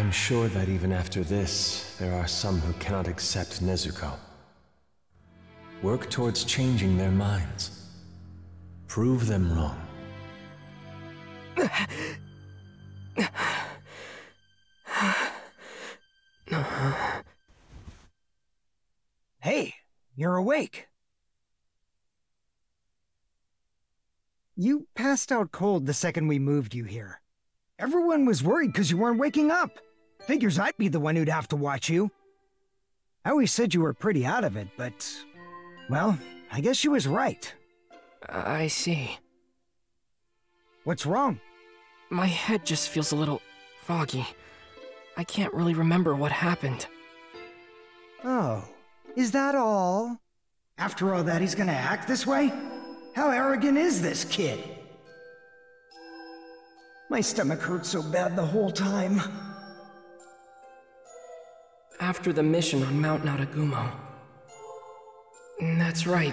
I'm sure that even after this, there are some who cannot accept Nezuko. Work towards changing their minds. Prove them wrong. Hey, you're awake. You passed out cold the second we moved you here. Everyone was worried because you weren't waking up. Figures I'd be the one who'd have to watch you. I always said you were pretty out of it, but... well, I guess she was right. I see. What's wrong? My head just feels a little foggy. I can't really remember what happened. Oh, is that all? After all that, he's gonna act this way? How arrogant is this kid? My stomach hurt so bad the whole time. After the mission on Mount Natagumo. That's right,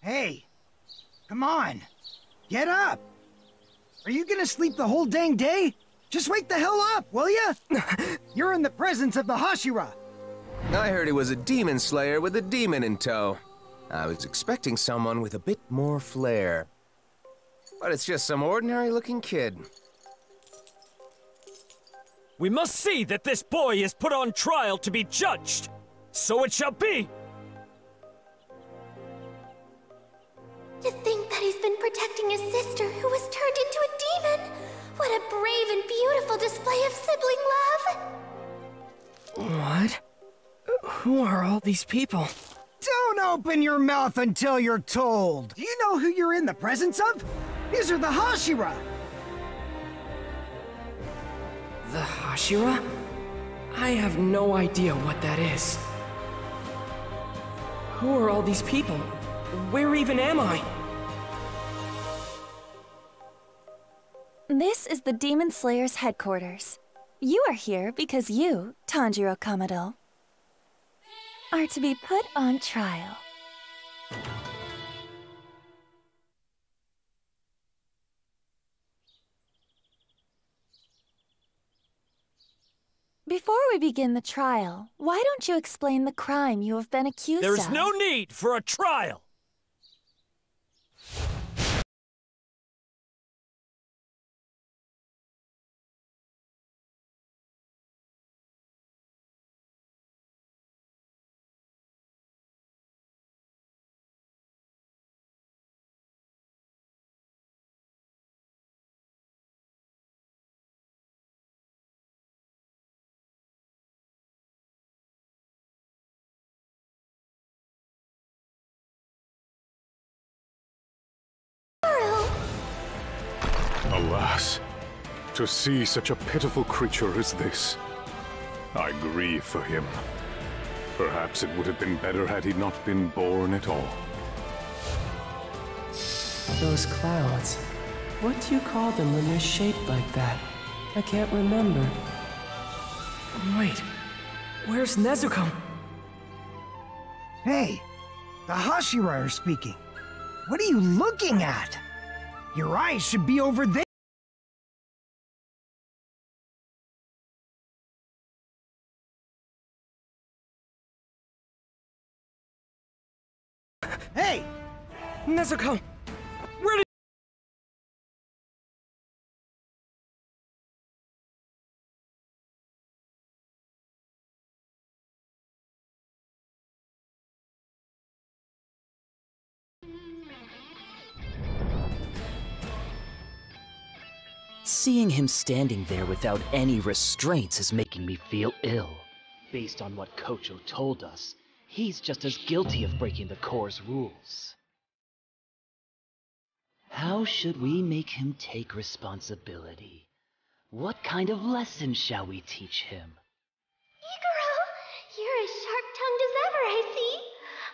Hey! Come on! Get up! Are you gonna sleep the whole dang day? Just wake the hell up, will ya? You're in the presence of the Hashira! I heard he was a demon slayer with a demon in tow. I was expecting someone with a bit more flair. But it's just some ordinary-looking kid. We must see that this boy is put on trial to be judged! So it shall be! To think that he's been protecting his sister, who was turned into a demon! What a brave and beautiful display of sibling love! What? Who are all these people? Don't open your mouth until you're told! Do you know who you're in the presence of? These are the Hashira! The Hashira? I have no idea what that is. Who are all these people? Where even am I? This is the Demon Slayer's headquarters. You are here because you, Tanjiro Kamado, are to be put on trial. Before we begin the trial, why don't you explain the crime you have been accused of? There is no need for a trial! Alas, to see such a pitiful creature as this, I grieve for him. Perhaps it would have been better had he not been born at all. Those clouds, what do you call them when they're shaped like that? I can't remember. Wait, where's Nezuko? Hey, the Hashira are speaking. What are you looking at? Your eyes should be over there! Hey! Nezuko! Where did... Seeing him standing there without any restraints is making me feel ill. Based on what Kocho told us, he's just as guilty of breaking the Corps' rules. How should we make him take responsibility? What kind of lesson shall we teach him? Iguro, you're as sharp-tongued as ever, I see.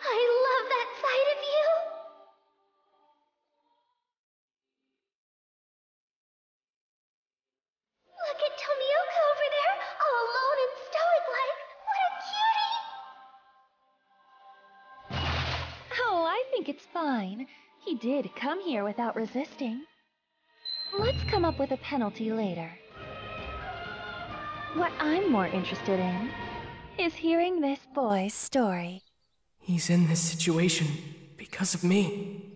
I love that side of you. Look at Tomioka over there, all alone and stoic-like. What a cute think it's fine. He did come here without resisting. Let's come up with a penalty later. What I'm more interested in is hearing this boy's story. He's in this situation because of me.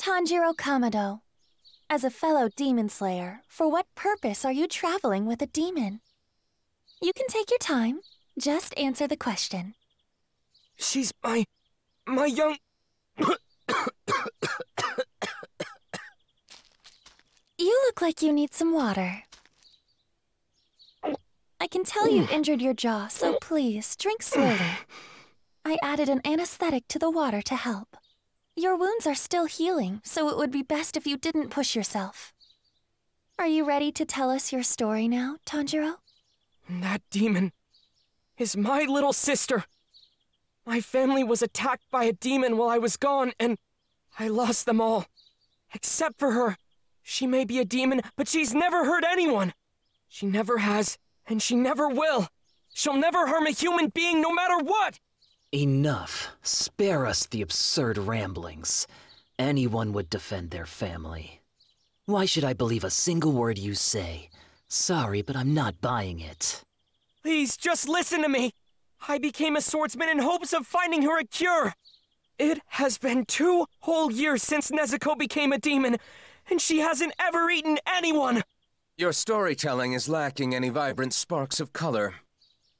Tanjiro Kamado, as a fellow demon slayer, for what purpose are you traveling with a demon? You can take your time. Just answer the question. She's my young... You look like you need some water. I can tell you injured your jaw, so please, drink slowly. I added an anesthetic to the water to help. Your wounds are still healing, so it would be best if you didn't push yourself. Are you ready to tell us your story now, Tanjiro? That demon is my little sister. My family was attacked by a demon while I was gone, and I lost them all. Except for her. She may be a demon, but she's never hurt anyone. She never has, and she never will. She'll never harm a human being, no matter what! Enough. Spare us the absurd ramblings. Anyone would defend their family. Why should I believe a single word you say? Sorry, but I'm not buying it. Please, just listen to me! I became a swordsman in hopes of finding her a cure. It has been 2 whole years since Nezuko became a demon, and she hasn't ever eaten anyone! Your storytelling is lacking any vibrant sparks of color.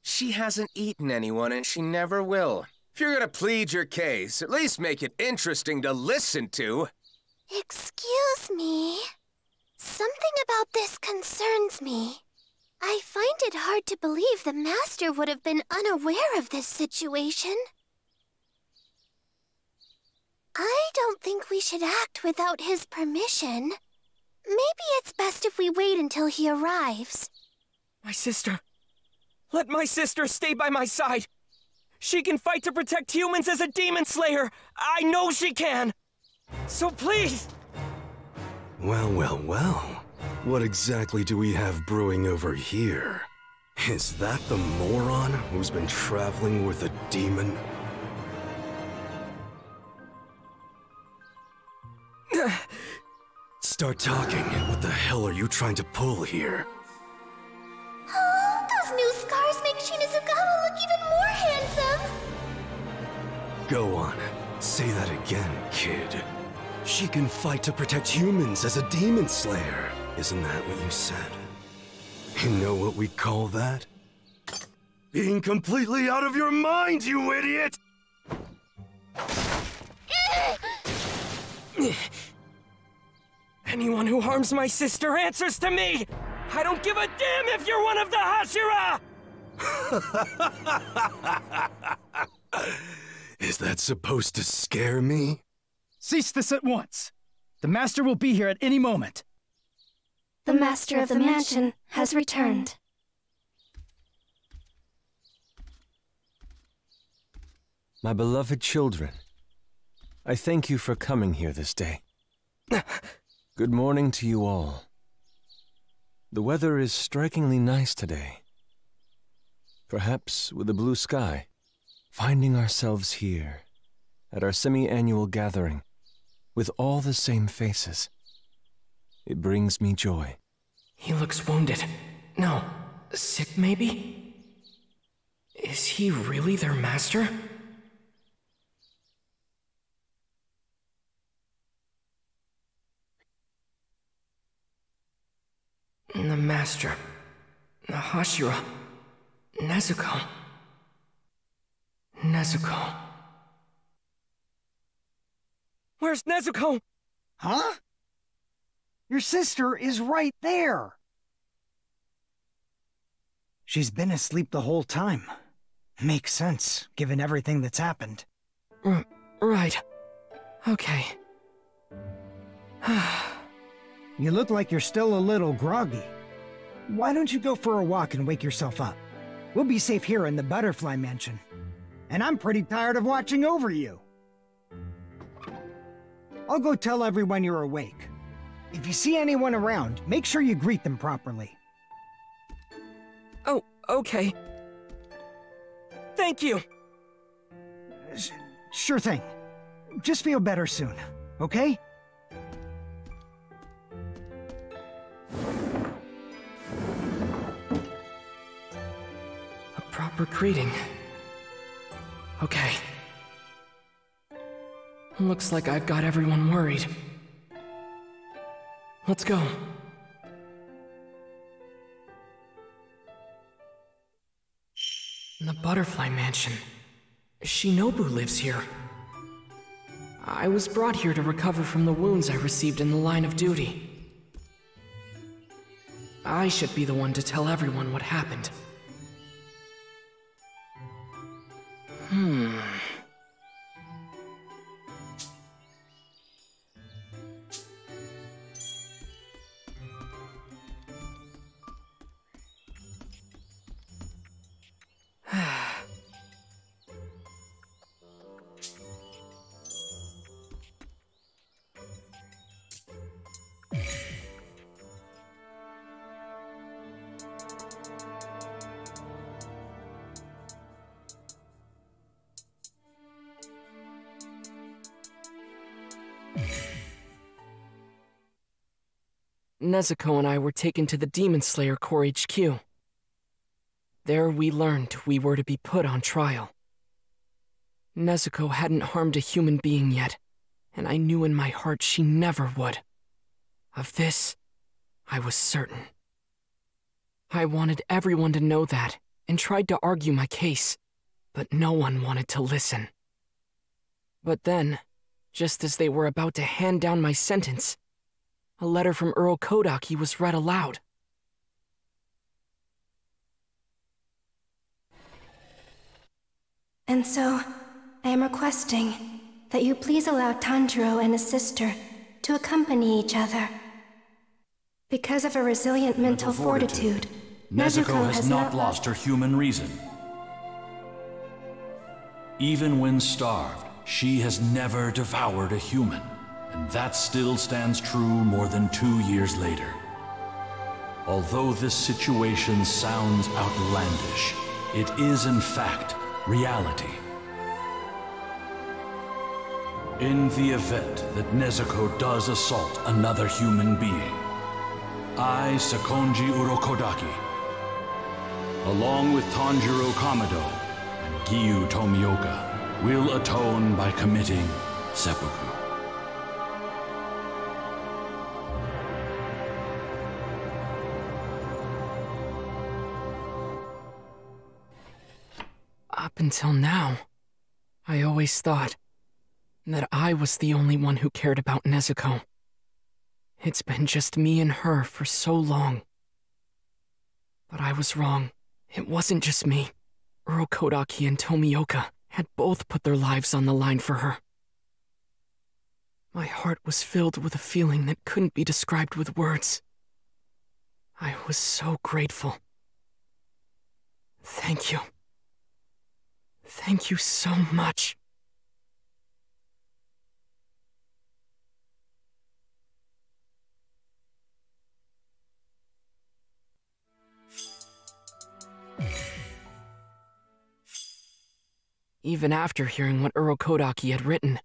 She hasn't eaten anyone, and she never will. If you're gonna plead your case, at least make it interesting to listen to. Excuse me. Something about this concerns me. I find it hard to believe the master would have been unaware of this situation. I don't think we should act without his permission. Maybe it's best if we wait until he arrives. My sister. Let my sister stay by my side. She can fight to protect humans as a demon slayer. I know she can. So please. Well, well, well. What exactly do we have brewing over here? Is that the moron who's been traveling with a demon? Start talking. What the hell are you trying to pull here? Oh, those new scars make Shinazugawa look even more handsome! Go on. Say that again, kid. She can fight to protect humans as a demon slayer. Isn't that what you said? You know what we call that? Being completely out of your mind, you idiot! Anyone who harms my sister answers to me! I don't give a damn if you're one of the Hashira! Is that supposed to scare me? Cease this at once. The master will be here at any moment. The master of the mansion has returned. My beloved children, I thank you for coming here this day. Good morning to you all. The weather is strikingly nice today. Perhaps with a blue sky, finding ourselves here at our semi-annual gathering with all the same faces. It brings me joy. He looks wounded. No, sick maybe? Is he really their master? The master, the Hashira, Nezuko. Where's Nezuko? Huh? Your sister is right there. She's been asleep the whole time. Makes sense, given everything that's happened. Right. Okay. You look like you're still a little groggy. Why don't you go for a walk and wake yourself up? We'll be safe here in the Butterfly Mansion. And I'm pretty tired of watching over you. I'll go tell everyone you're awake. If you see anyone around, make sure you greet them properly. Oh, okay. Thank you. Sure thing. Just feel better soon, okay? A proper greeting. Okay. Looks like I've got everyone worried. Let's go. The Butterfly Mansion. Shinobu lives here. I was brought here to recover from the wounds I received in the line of duty. I should be the one to tell everyone what happened. Nezuko and I were taken to the Demon Slayer Corps HQ. There we learned we were to be put on trial. Nezuko hadn't harmed a human being yet, and I knew in my heart she never would. Of this, I was certain. I wanted everyone to know that, and tried to argue my case, but no one wanted to listen. But then, just as they were about to hand down my sentence, a letter from Urokodaki was read aloud. And so, I am requesting that you please allow Tanjiro and his sister to accompany each other. Because of her resilient mental fortitude, Nezuko has not lost her human reason. Even when starved, she has never devoured a human. And that still stands true more than 2 years later. Although this situation sounds outlandish, it is in fact reality. In the event that Nezuko does assault another human being, I, Sakonji Urokodaki, along with Tanjiro Kamado and Giyu Tomioka, will atone by committing seppuku. Up until now, I always thought that I was the only one who cared about Nezuko. It's been just me and her for so long. But I was wrong. It wasn't just me. Urokodaki and Tomioka had both put their lives on the line for her. My heart was filled with a feeling that couldn't be described with words. I was so grateful. Thank you. Thank you so much. Even after hearing what Urokodaki had written,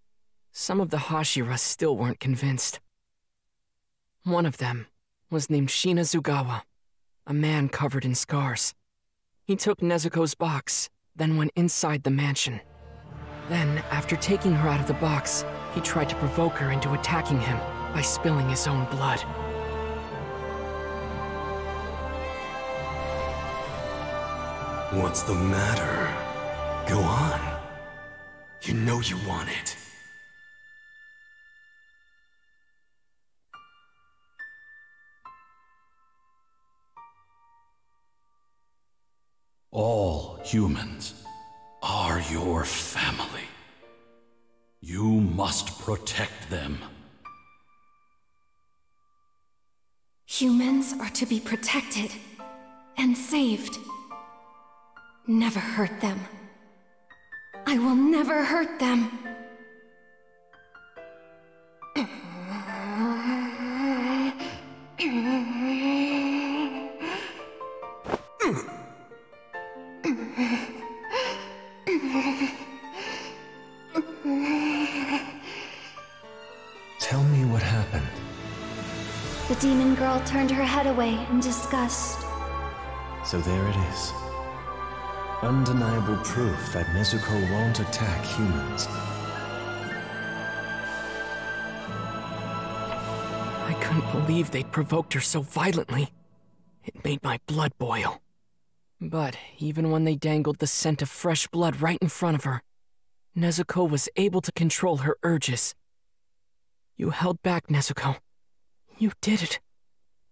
some of the Hashira still weren't convinced. One of them was named Shinazugawa, a man covered in scars. He took Nezuko's box, then went inside the mansion. Then, after taking her out of the box, he tried to provoke her into attacking him by spilling his own blood. What's the matter? Go on. You know you want it. All humans are your family. You must protect them. Humans are to be protected and saved. Never hurt them. I will never hurt them. What happened? The demon girl turned her head away in disgust. So there it is. Undeniable proof that Nezuko won't attack humans. I couldn't believe they'd provoked her so violently. It made my blood boil. But even when they dangled the scent of fresh blood right in front of her, Nezuko was able to control her urges. You held back, Nezuko. You did it.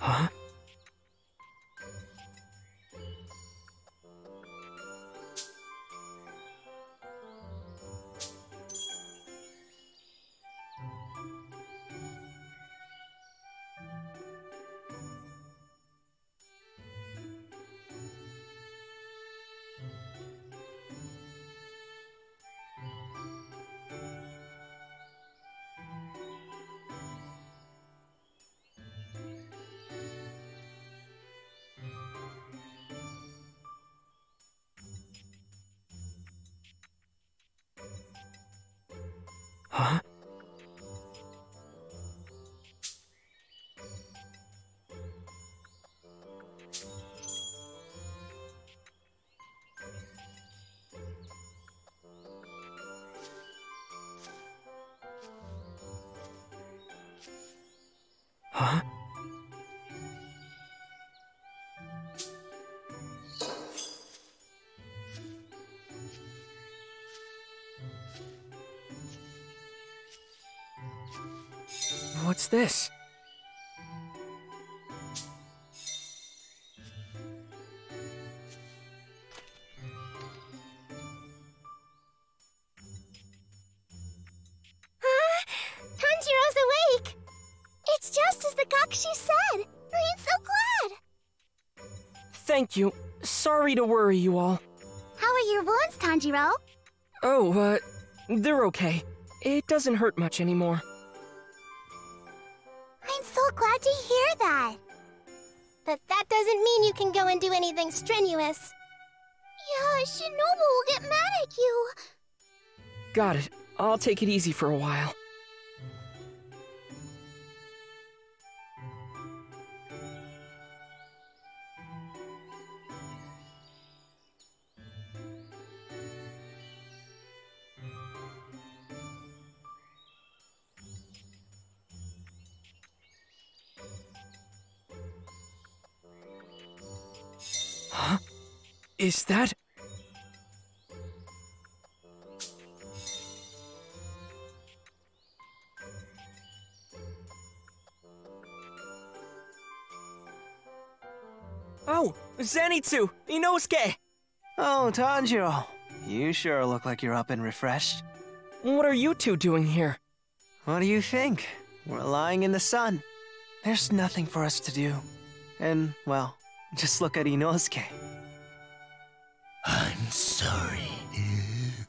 Huh? Huh? Huh? What's this? Huh? Tanjiro's awake! It's just as the Kakushi said! I'm so glad! Thank you. Sorry to worry you all. How are your wounds, Tanjiro? Oh, they're okay. It doesn't hurt much anymore. Glad to hear that. But that doesn't mean you can go and do anything strenuous. Yeah, Shinobu will get mad at you. Got it. I'll take it easy for a while. Is that... Oh, Zenitsu! Inosuke! Oh, Tanjiro. You sure look like you're up and refreshed. What are you two doing here? What do you think? We're lying in the sun. There's nothing for us to do. And, well, just look at Inosuke. I'm sorry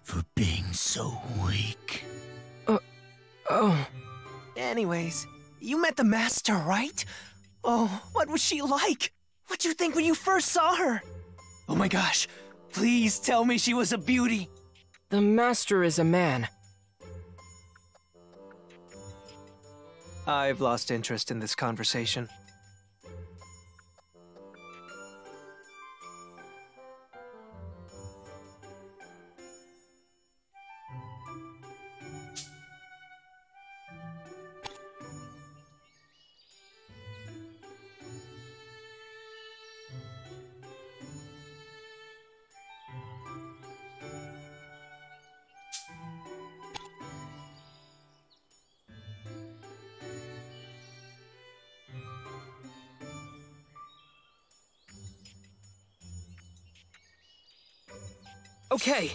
for being so weak. Oh. Anyways, you met the master, right? Oh, what was she like? What'd you think when you first saw her? Oh my gosh, please tell me she was a beauty. The master is a man. I've lost interest in this conversation. Okay.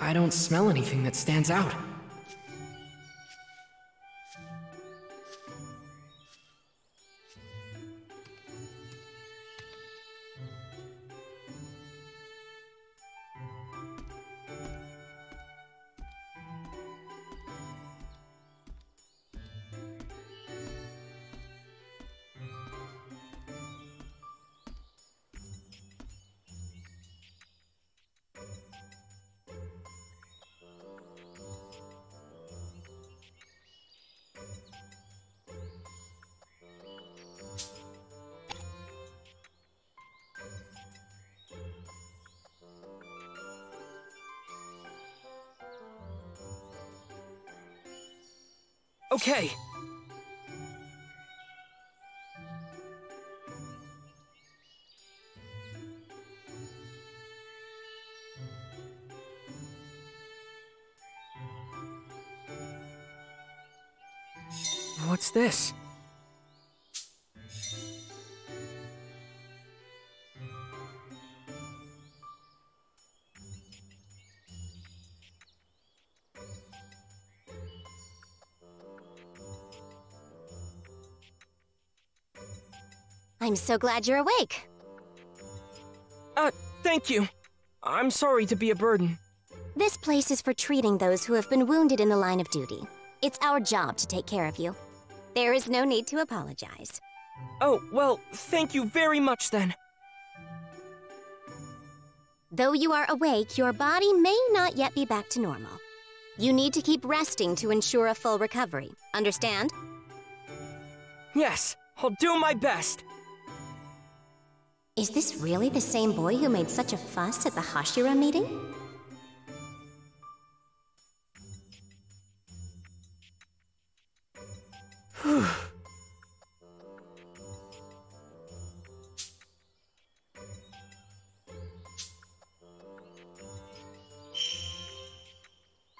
I don't smell anything that stands out. Okay. What's this? I'm so glad you're awake. Thank you. I'm sorry to be a burden. This place is for treating those who have been wounded in the line of duty. It's our job to take care of you. There is no need to apologize. Oh, well, thank you very much then. Though you are awake, your body may not yet be back to normal. You need to keep resting to ensure a full recovery. Understand? Yes, I'll do my best. Is this really the same boy who made such a fuss at the Hashira meeting? Whew.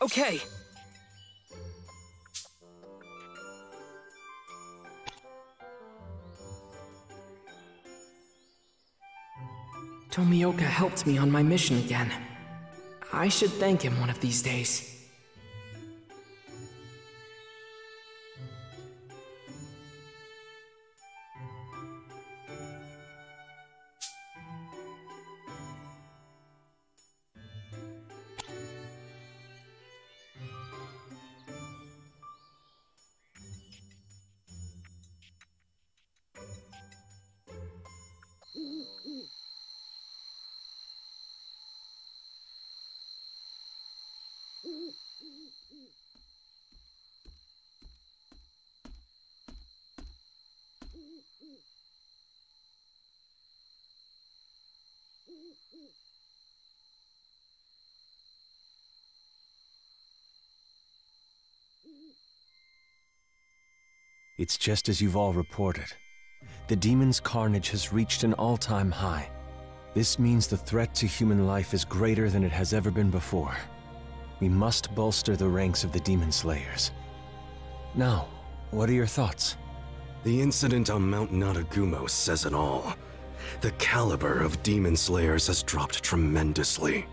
Okay. Tomioka helped me on my mission again. I should thank him one of these days. It's just as you've all reported. The demon's carnage has reached an all-time high. This means the threat to human life is greater than it has ever been before. We must bolster the ranks of the Demon Slayers. Now, what are your thoughts? The incident on Mount Natagumo says it all. The caliber of Demon Slayers has dropped tremendously.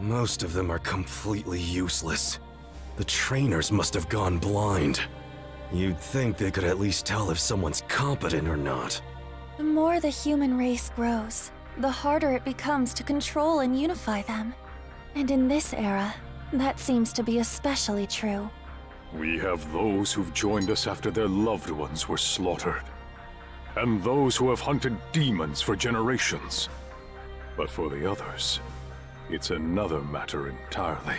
Most of them are completely useless. The trainers must have gone blind. You'd think they could at least tell if someone's competent or not. The more the human race grows, the harder it becomes to control and unify them. And in this era, that seems to be especially true. We have those who've joined us after their loved ones were slaughtered, and those who have hunted demons for generations. But for the others, it's another matter entirely.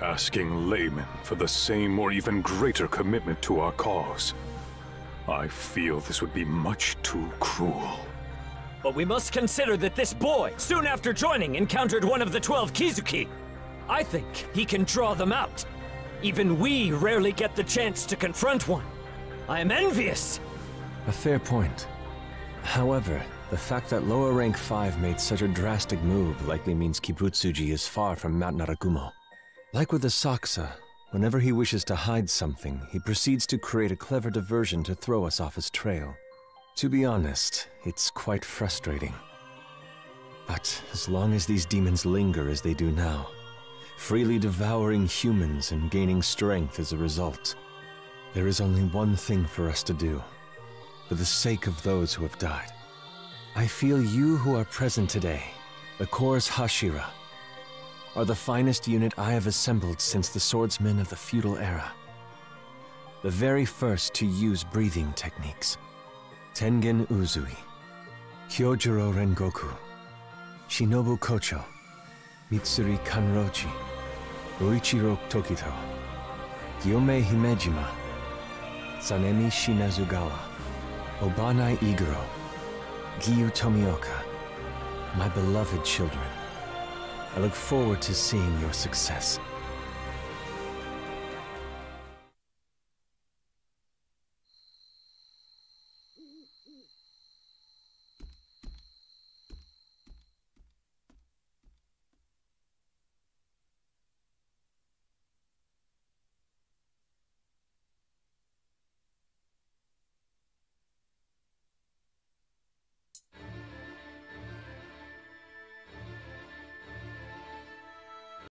Asking laymen for the same or even greater commitment to our cause. I feel this would be much too cruel. But we must consider that this boy, soon after joining, encountered one of the 12 Kizuki. I think he can draw them out. Even we rarely get the chance to confront one. I am envious. A fair point. However, The fact that lower rank 5 made such a drastic move likely means Kibutsuji is far from Mount Natagumo. Like with the Saksa, whenever he wishes to hide something, he proceeds to create a clever diversion to throw us off his trail. To be honest, it's quite frustrating. But as long as these demons linger as they do now, freely devouring humans and gaining strength as a result, there is only one thing for us to do, for the sake of those who have died. I feel you who are present today, the Corps Hashira, are the finest unit I have assembled since the swordsmen of the feudal era. The very first to use breathing techniques. Tengen Uzui, Kyojuro Rengoku, Shinobu Kocho, Mitsuri Kanroji, Ryuichiro Tokito, Gyomei Himejima, Sanemi Shinazugawa, Obanai Iguro, Giyu Tomioka, my beloved children. I look forward to seeing your success.